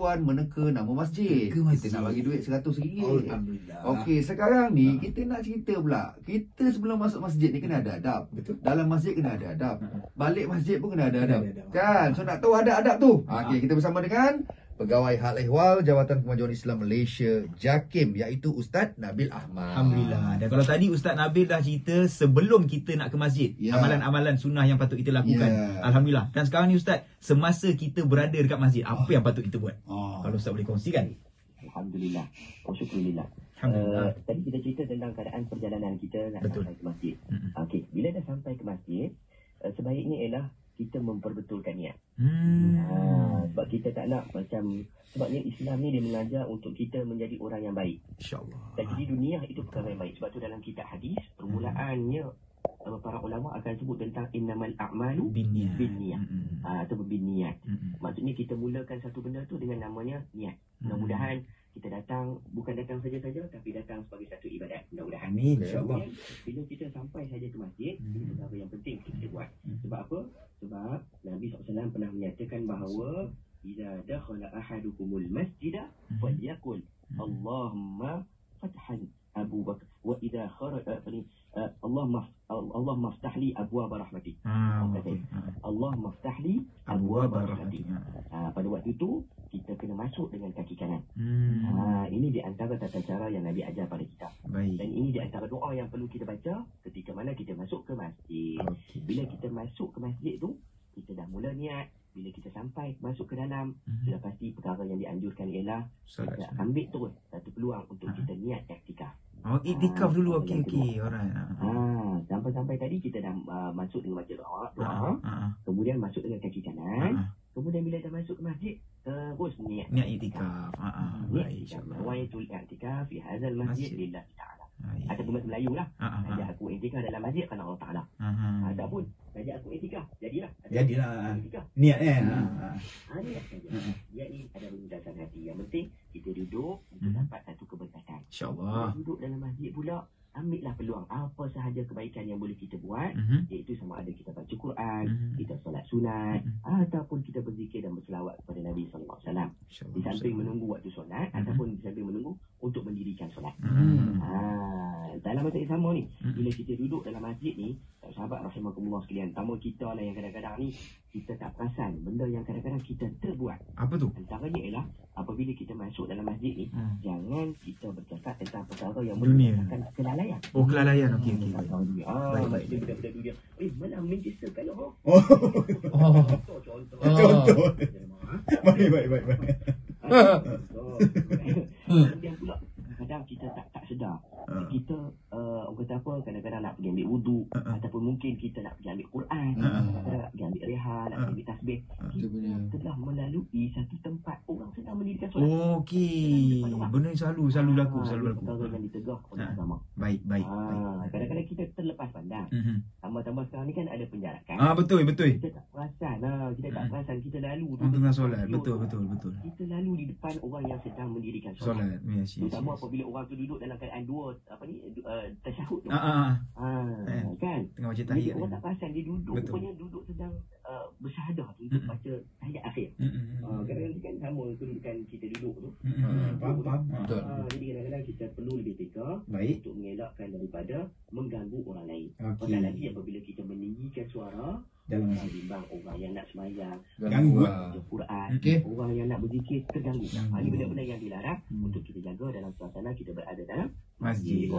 Kemajuan meneka nama masjid. Kita nak bagi duit RM100. Alhamdulillah. Okey, sekarang ni kita nak cerita pula. Kita sebelum masuk masjid ni kena ada adab. Betul. Dalam masjid kena ada adab. Balik masjid pun kena ada adab. Kan? So nak tahu ada adab tu. Okey, kita bersama dengan Pegawai Hal Ehwal Jabatan Kemajuan Islam Malaysia JAKIM, iaitu Ustaz Nabil Ahmad. Alhamdulillah. Dan kalau tadi Ustaz Nabil dah cerita sebelum kita nak ke masjid, amalan-amalan sunnah yang patut kita lakukan. Alhamdulillah. Dan sekarang ni Ustaz, semasa kita berada dekat masjid, apa yang patut kita buat? Kalau Ustaz boleh kongsikan. Alhamdulillah. Wasyukurillah. Tadi kita cerita tentang keadaan perjalanan kita nak sampai ke masjid. Okey, bila dah sampai ke masjid, sebaiknya ialah kita memperbetulkan niat. Sebab kita tak nak macam, sebabnya Islam ni dia mengajar untuk kita menjadi orang yang baik. InsyaAllah. Dan di dunia itu perkara yang baik. Sebab tu dalam kitab hadis, permulaannya para ulama akan sebut tentang innamal a'malu binniyat. Atau binniyat. Maksudnya kita mulakan satu benda tu dengan namanya niat. Mudah-mudahan kita datang, bukan datang saja-saja, tapi datang sebagai satu ibadat. Mudah-mudahan. Amin. InsyaAllah. Bila kita sampai saja ke masjid, itu perkara yang penting kita buat. Sebab apa? Sebab Nabi SAW pernah menyatakan bahawa idza dakhala ahadukumul masjida falyakul Allahumma fathan Abu Bakar wa idza kharaja Allahumma aftahli abwaaba rahmati. Allahumma aftahli abwaaba rahmati. Pada waktu itu kita kena masuk dengan kaki kanan. Ini di antara tata cara yang Nabi ajar pada kita. Dan ini di antara doa yang perlu kita baca ketika mana kita masuk ke masjid. Bila kita masuk ke masjid tu, kita dah mula niat. Bila kita sampai masuk ke dalam, sudah pasti perkara yang dianjurkan ialah kita ambil terus satu peluang untuk kita niat iktikaf. Iktikaf dulu. Sampai tadi kita dah masuk dengan baca doa. Kemudian masuk dengan kaki kanan. Kemudian bila dah masuk ke masjid, terus niat iktikaf. Nawaitul i'tikaf fi hadzal masjid lillah ta'ala. Atau bahasa Melayu lah, najak aku iktikaf dalam masjid kerana Allah Ta'ala. Tak pun, najak aku iktikaf, jadilah niat kan. Niat saja. Niat ni ada rendasan hati. Yang penting kita duduk untuk dapat satu keberkatan. InsyaAllah. Duduk dalam masjid pula, ambillah peluang apa sahaja kebaikan yang boleh kita buat, iaitu sama ada kita baca Quran, kita solat sunat, ataupun kita berzikir dan berselawat kepada Nabi SAW. Di samping menunggu waktu solat, ataupun di samping menunggu untuk mendirikan solat. Dalam masa yang sama ni, bila kita duduk dalam masjid ni, sahabat rahimahumullah sekalian, tamu kita lah yang kadang-kadang ni kita tak perasan benda yang kadang-kadang kita terbuat. Apa tu? Antaranya ialah apabila kita masuk dalam masjid ni, jangan kita bercakap tentang perkara yang menyebabkan kelalaian. Kelalaian. Okey. Baik. Benda-benda dunia. Mana Manchester kalau? Contoh. Baik. Kemudian pula kadang kita tak sedar. Kita orang kata apa, kadang-kadang nak pergi ambil wuduk, ataupun mungkin kita nak pergi ambil Quran, kadang-kadang nak pergi ambil reha, nak ambil tasbih. Kita telah melalui satu tempat orang sedang mendirikan solat. Okey. Benda yang selalu laku, perkara yang ditegah oleh agama. Baik. Kadang-kadang kita terlepas pandang. Tambah-tambah sekarang ni kan ada penjarakan. Betul. Kita tak perasan. Kita tak perasan, kita lalu tengah solat. Betul. Kita lalu di depan orang yang sedang mendirikan solat. Terutama apabila orang tu duduk dalam keadaan dua tasyahud tu. Kan? Tengah baca tahiyat. Orang tak perasan dia duduk, rupanya duduk sedang bersyahadah untuk baca tahiyat akhir. Kadang-kadang kan sama kedudukan kita duduk tu. Betul. Jadi kadang-kadang kita perlu lebih peka untuk mengelakkan daripada mengganggu orang lain. Orang lagi apabila kita meninggikan suara, dalam bimbang orang yang nak semayang, ganggu Quran, orang yang nak berzikir terganggu. Ini benda-benda yang dilarang untuk kita jaga dalam suasana kita berada dalam masjid.